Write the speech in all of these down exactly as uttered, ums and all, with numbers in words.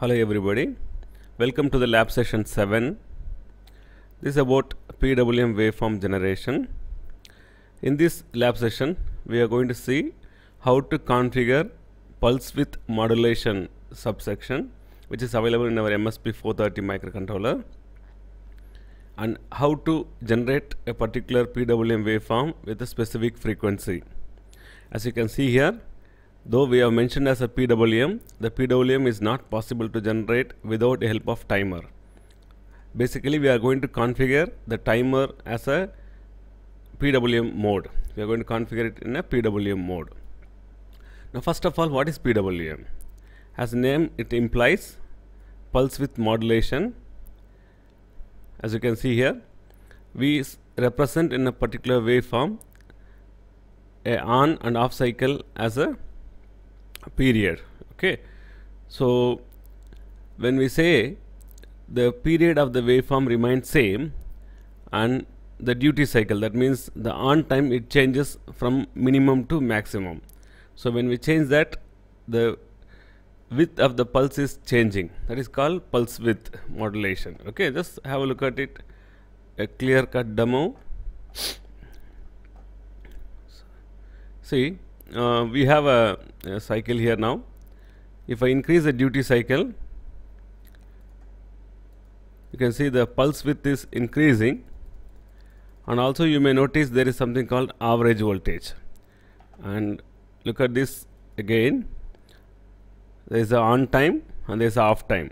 Hello everybody, welcome to the lab session seven. This is about P W M waveform generation. In this lab session, we are going to see how to configure pulse width modulation subsection, which is available in our M S P four thirty microcontroller, and how to generate a particular P W M waveform with a specific frequency. As you can see here, though we have mentioned as a P W M, the P W M is not possible to generate without the help of timer. Basically, we are going to configure the timer as a P W M mode. We are going to configure it in a P W M mode. Now, first of all, what is P W M? As the name, it implies pulse width modulation. As you can see here, we represent in a particular waveform a on and off cycle as a period. Okay, so when we say the period of the waveform remains same and the duty cycle, that means the on time, it changes from minimum to maximum. So when we change that, the width of the pulse is changing. That is called pulse width modulation. Okay, just have a look at it, a clear cut demo. See, Uh, we have a, a cycle here. Now if I increase the duty cycle, you can see the pulse width is increasing, and also you may notice there is something called average voltage. And look at this again, there is a on time and there is a off time.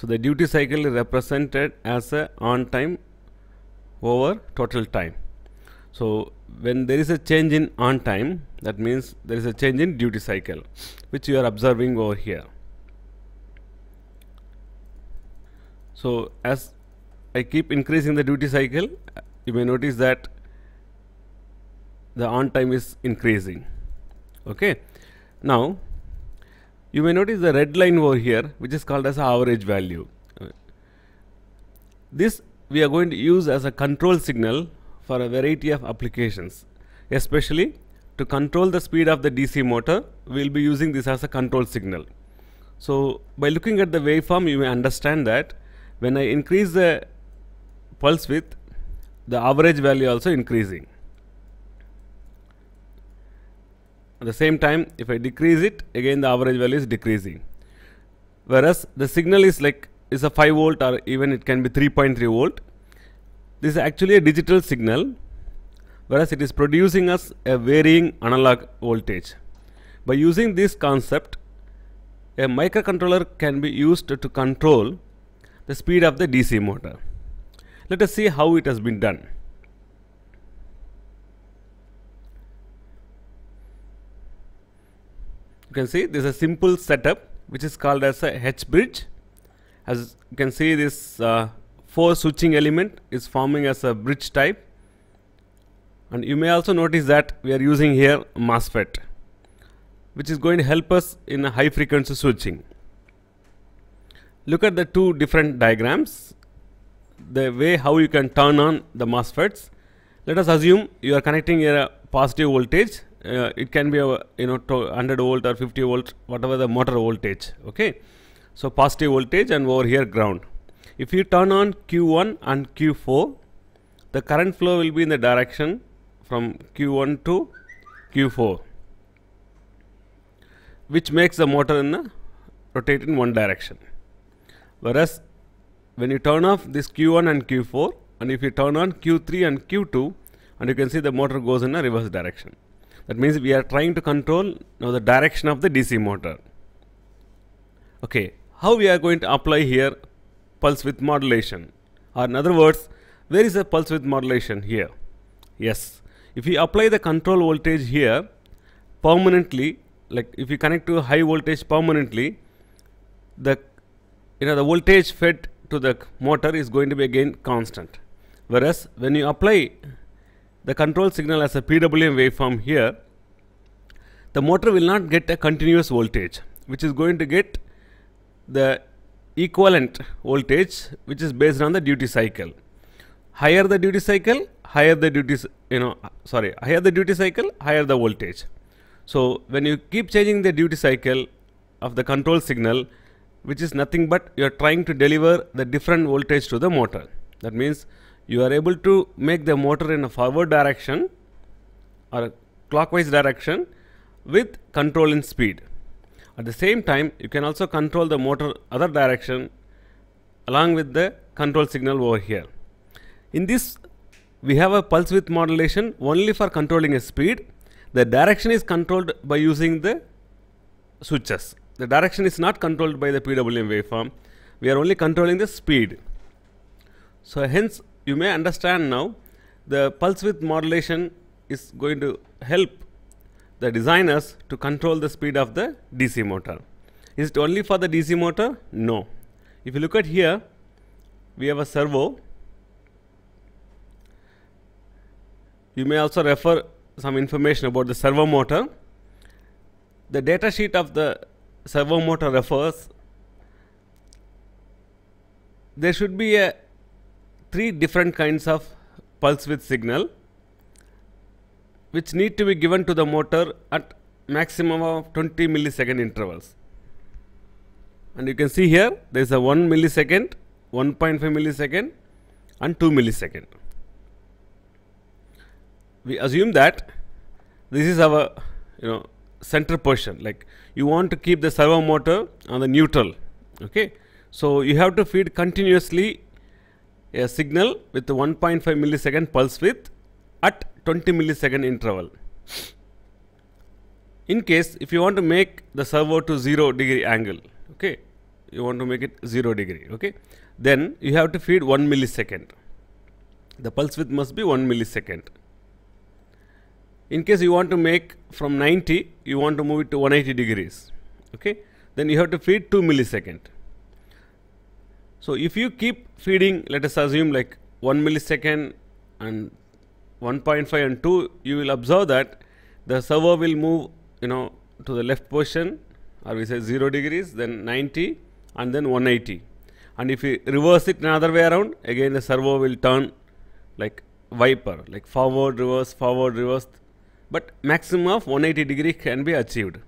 So the duty cycle is represented as a on time over total time. So when there is a change in on time, that means there is a change in duty cycle, which you are observing over here. So as I keep increasing the duty cycle, you may notice that the on time is increasing. Okay. Now you may notice the red line over here, which is called as average value. This we are going to use as a control signal for a variety of applications. Especially to control the speed of the D C motor, we will be using this as a control signal. So by looking at the waveform, you may understand that when I increase the pulse width, the average value also increasing. At the same time, if I decrease it, again the average value is decreasing. Whereas the signal is like is a five volt, or even it can be three point three volt. This is actually a digital signal, whereas it is producing us a varying analog voltage. By using this concept, a microcontroller can be used to control the speed of the D C motor. Let us see how it has been done. You can see this is a simple setup, which is called as a H bridge. As you can see, this uh, four switching element is forming as a bridge type, and you may also notice that we are using here MOSFET, which is going to help us in a high frequency switching. Look at the two different diagrams, the way how you can turn on the MOSFETs. Let us assume you are connecting here a positive voltage. Uh, it can be a, you know, one hundred volt or fifty volt, whatever the motor voltage. Okay, so positive voltage, and over here ground. If you turn on Q one and Q four, the current flow will be in the direction from Q one to Q four, which makes the motor in a, rotate in one direction. Whereas when you turn off this Q one and Q four, and if you turn on Q three and Q two, and you can see the motor goes in a reverse direction. That means we are trying to control now the direction of the D C motor. Okay, how we are going to apply here pulse width modulation, or in other words, where is the pulse width modulation here? Yes, if you apply the control voltage here permanently, like if you connect to a high voltage permanently, the you know the voltage fed to the motor is going to be again constant. Whereas when you apply the control signal as a P W M waveform here, the motor will not get a continuous voltage, which is going to get the equivalent voltage, which is based on the duty cycle. Higher the duty cycle, higher the duty, you know, sorry, higher the duty cycle, higher the voltage. So when you keep changing the duty cycle of the control signal, which is nothing but you are trying to deliver the different voltage to the motor. That means you are able to make the motor in a forward direction or a clockwise direction with control in speed. At the same time, you can also control the motor other direction along with the control signal over here. In this, we have a pulse width modulation only for controlling a speed. The direction is controlled by using the switches. The direction is not controlled by the P W M waveform. We are only controlling the speed. So hence, you may understand now the pulse width modulation is going to help the designers to control the speed of the D C motor. Is it only for the D C motor? No. If you look at here, we have a servo. You may also refer some information about the servo motor. The data sheet of the servo motor refers there should be a three different kinds of pulse width signal which need to be given to the motor at maximum of twenty millisecond intervals. And you can see here there is a one millisecond, one point five millisecond and two millisecond. We assume that this is our you know center portion, like you want to keep the servo motor on the neutral. Okay, so you have to feed continuously a signal with the one point five millisecond pulse width at twenty millisecond interval. In case if you want to make the servo to zero degree angle, okay, you want to make it zero degree, okay, then you have to feed one millisecond. The pulse width must be one millisecond. In case you want to make from ninety, you want to move it to one hundred eighty degrees, okay, then you have to feed two millisecond. So if you keep feeding, let us assume like one millisecond and one point five and two, you will observe that the servo will move you know to the left portion, or we say zero degrees, then ninety and then one hundred eighty. And if you reverse it another way around, again the servo will turn like wiper, like forward, reverse, forward, reverse, but maximum of one hundred eighty degree can be achieved.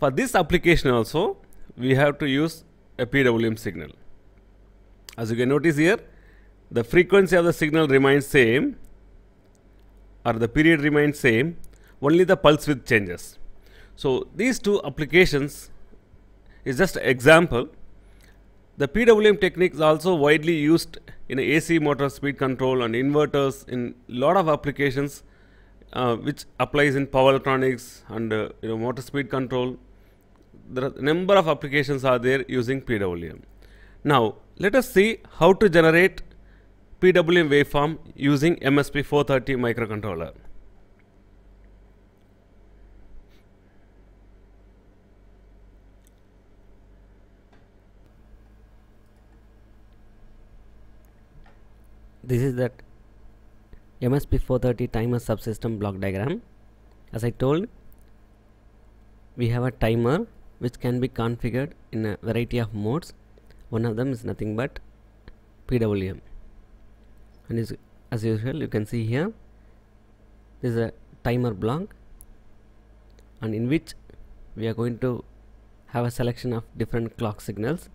For this application also, we have to use a P W M signal. As you can notice here, the frequency of the signal remains same, or the period remains same, only the pulse width changes. So these two applications is just an example. The P W M technique is also widely used in A C motor speed control and inverters in lot of applications, uh, which applies in power electronics and uh, you know, motor speed control. There are number of applications are there using P W M. Now let us see how to generate P W M waveform using M S P four thirty microcontroller. This is that M S P four thirty timer subsystem block diagram. As I told, we have a timer which can be configured in a variety of modes. One of them is nothing but P W M. And is, as usual, you can see here, this is a timer block, and in which we are going to have a selection of different clock signals.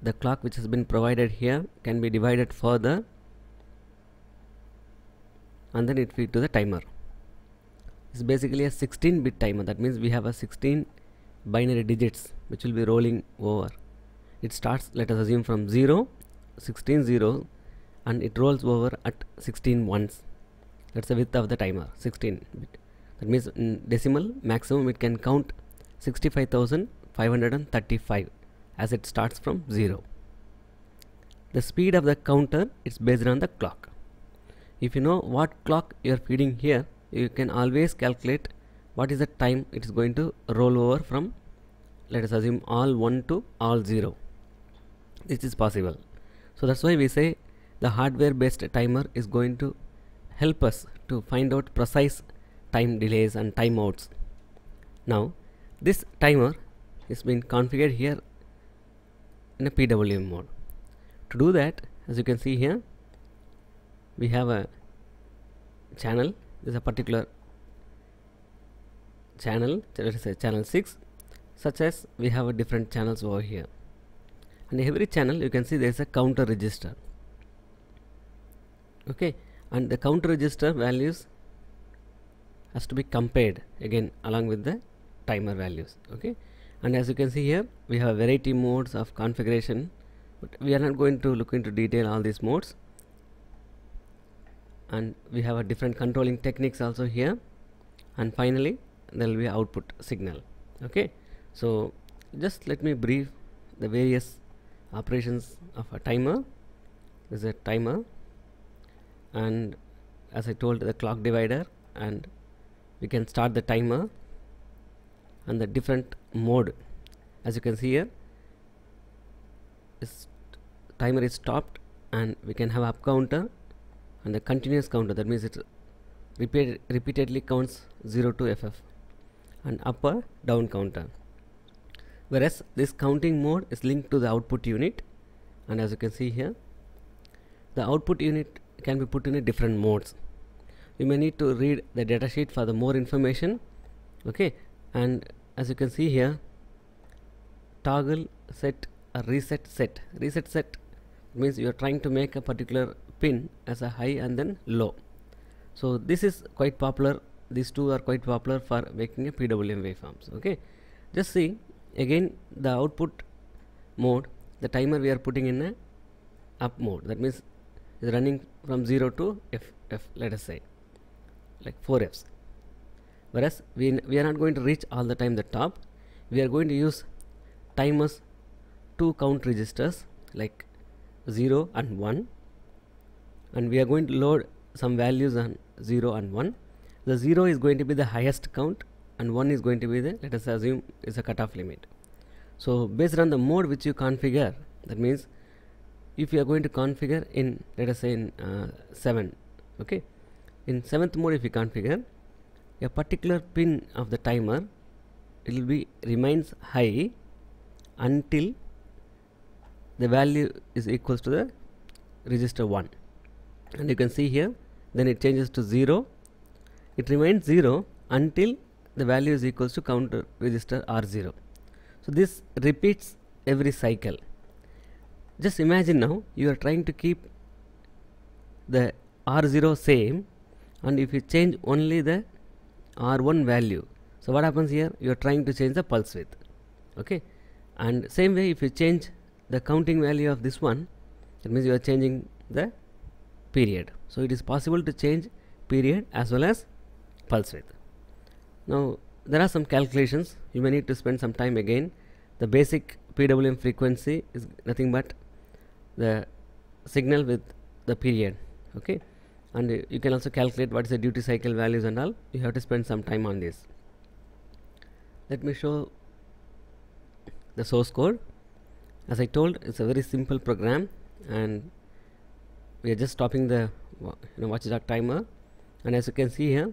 The clock which has been provided here can be divided further, and then it feeds to the timer. It's basically a sixteen bit timer. That means we have a sixteen binary digits which will be rolling over. It starts, let us assume, from zero, sixteen, zero, and it rolls over at sixteen ones. That's the width of the timer, sixteen bit. That means in decimal maximum it can count sixty-five thousand five hundred thirty-five. As it starts from zero. The speed of the counter is based on the clock. If you know what clock you are feeding here, you can always calculate what is the time it is going to roll over from, let us assume, all one to all zero. This is possible. So that's why we say the hardware based timer is going to help us to find out precise time delays and timeouts. Now this timer is being configured here in a P W M mode. To do that, as you can see here, we have a channel. This is a particular channel, that is channel six. such as we have a different channels over here, and every channel you can see there is a counter register. Okay, and the counter register values has to be compared again along with the timer values. Okay, and as you can see here we have variety modes of configuration, but we are not going to look into detail all these modes, and we have a different controlling techniques also here, and finally there will be output signal. Okay, so just let me brief the various operations of a timer. This is a timer, and as I told, the clock divider, and we can start the timer, and the different mode as you can see here is timer is stopped, and we can have up counter and the continuous counter, that means it repeat, repeatedly counts zero to F F, and upper down counter, whereas this counting mode is linked to the output unit, and as you can see here the output unit can be put in a different modes. You may need to read the data sheet for the more information. Okay, and as you can see here, toggle set or reset set. Reset set means you are trying to make a particular pin as a high and then low. So this is quite popular. These two are quite popular for making a P W M waveforms. Okay, just see again the output mode, the timer we are putting in a up mode, that means is running from zero to F F, let us say like four F's, whereas we, we are not going to reach all the time the top. We are going to use timers two count registers like zero and one, and we are going to load some values on zero and one. The zero is going to be the highest count, and one is going to be the, let us assume, is a cutoff limit. So based on the mode which you configure, that means if you are going to configure in, let us say in uh, seven, okay, in seventh mode if you configure, a particular pin of the timer, it will be remains high until the value is equals to the register one, and you can see here then it changes to zero. It remains zero until the value is equals to counter register R zero. So this repeats every cycle. Just imagine now you are trying to keep the R zero same, and if you change only the R one value, so what happens here, you are trying to change the pulse width. Okay, and same way if you change the counting value of this one, that means you are changing the period. So it is possible to change period as well as pulse width. Now there are some calculations, you may need to spend some time again. The basic P W M frequency is nothing but the signal with the period. Okay, and uh, you can also calculate what is the duty cycle values and all. You have to spend some time on this. Let me show the source code. As I told, it's a very simple program, and we are just stopping the you know, watchdog timer, and as you can see here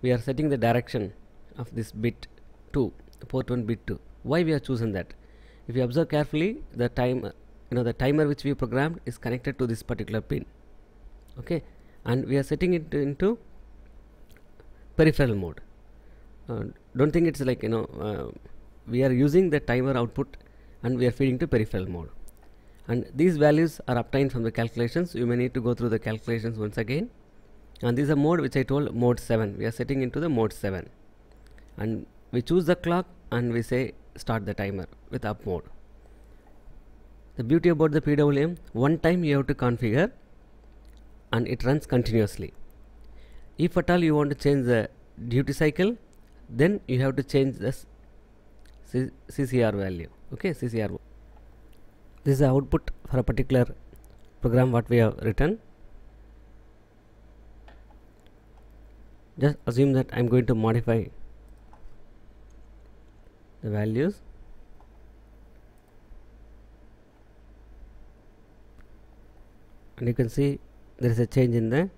we are setting the direction of this bit to port one, bit two. Why we are chosen that? If you observe carefully, the timer, you know, the timer which we programmed is connected to this particular pin. Okay, and we are setting it into peripheral mode. Uh, don't think it's like, you know, uh, we are using the timer output and we are feeding to peripheral mode, and these values are obtained from the calculations. You may need to go through the calculations once again, and this is a mode which I told, mode seven. We are setting into the mode seven, and we choose the clock and we say start the timer with up mode. The beauty about the P W M, one time you have to configure and it runs continuously. If at all you want to change the duty cycle, then you have to change this C C R value. Okay, C C R. This is the output for a particular program what we have written. Just assume that I am going to modify the values. And you can see there is a change in the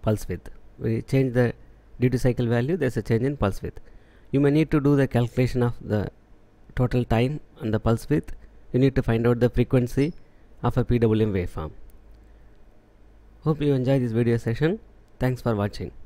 pulse width. We change the duty cycle value, there is a change in pulse width. You may need to do the calculation of the total time and the pulse width. You need to find out the frequency of a P W M waveform. Hope you enjoy this video session. Thanks for watching.